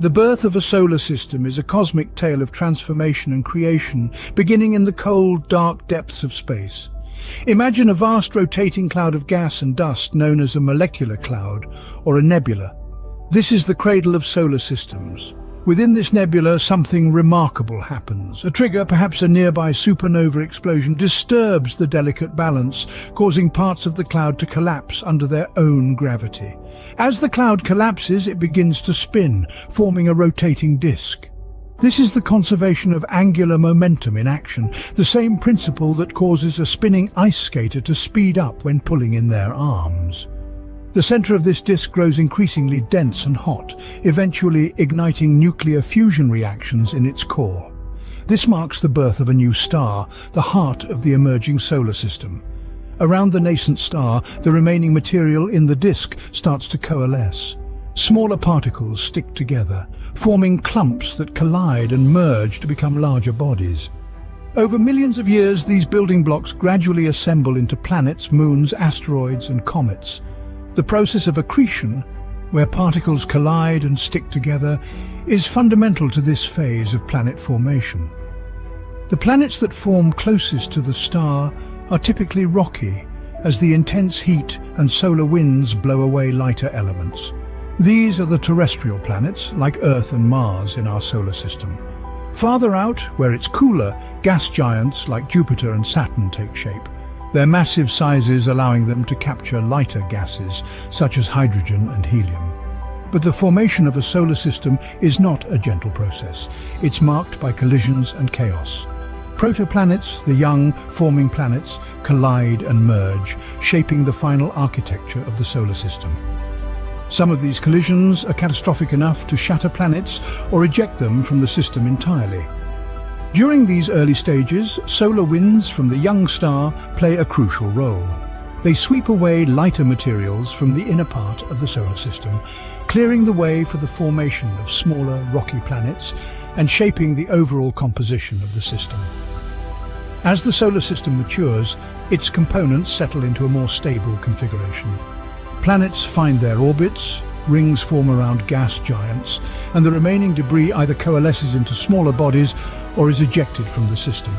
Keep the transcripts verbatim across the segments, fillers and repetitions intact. The birth of a solar system is a cosmic tale of transformation and creation, beginning in the cold, dark depths of space. Imagine a vast rotating cloud of gas and dust known as a molecular cloud, or a nebula. This is the cradle of solar systems. Within this nebula, something remarkable happens. A trigger, perhaps a nearby supernova explosion, disturbs the delicate balance, causing parts of the cloud to collapse under their own gravity. As the cloud collapses, it begins to spin, forming a rotating disk. This is the conservation of angular momentum in action, the same principle that causes a spinning ice skater to speed up when pulling in their arms. The center of this disk grows increasingly dense and hot, eventually igniting nuclear fusion reactions in its core. This marks the birth of a new star, the heart of the emerging solar system. Around the nascent star, the remaining material in the disk starts to coalesce. Smaller particles stick together, forming clumps that collide and merge to become larger bodies. Over millions of years, these building blocks gradually assemble into planets, moons, asteroids, and comets. The process of accretion, where particles collide and stick together, is fundamental to this phase of planet formation. The planets that form closest to the star are typically rocky, as the intense heat and solar winds blow away lighter elements. These are the terrestrial planets, like Earth and Mars in our solar system. Farther out, where it's cooler, gas giants like Jupiter and Saturn take shape, their massive sizes allowing them to capture lighter gases, such as hydrogen and helium. But the formation of a solar system is not a gentle process. It's marked by collisions and chaos. Protoplanets, the young, forming planets, collide and merge, shaping the final architecture of the solar system. Some of these collisions are catastrophic enough to shatter planets or eject them from the system entirely. During these early stages, solar winds from the young star play a crucial role. They sweep away lighter materials from the inner part of the solar system, clearing the way for the formation of smaller, rocky planets and shaping the overall composition of the system. As the solar system matures, its components settle into a more stable configuration. Planets find their orbits, rings form around gas giants, and the remaining debris either coalesces into smaller bodies or is ejected from the system.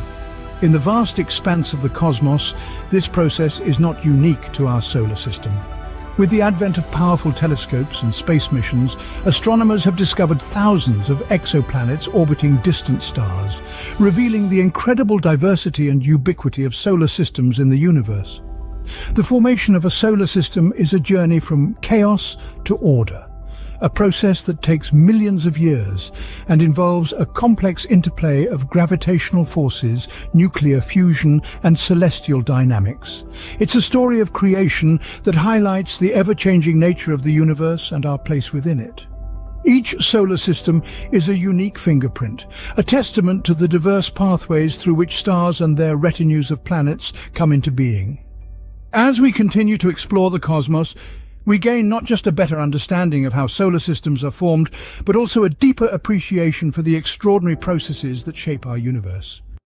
In the vast expanse of the cosmos, this process is not unique to our solar system. With the advent of powerful telescopes and space missions, astronomers have discovered thousands of exoplanets orbiting distant stars, revealing the incredible diversity and ubiquity of solar systems in the universe. The formation of a solar system is a journey from chaos to order, a process that takes millions of years and involves a complex interplay of gravitational forces, nuclear fusion, and celestial dynamics. It's a story of creation that highlights the ever-changing nature of the universe and our place within it. Each solar system is a unique fingerprint, a testament to the diverse pathways through which stars and their retinues of planets come into being. As we continue to explore the cosmos, we gain not just a better understanding of how solar systems are formed, but also a deeper appreciation for the extraordinary processes that shape our universe.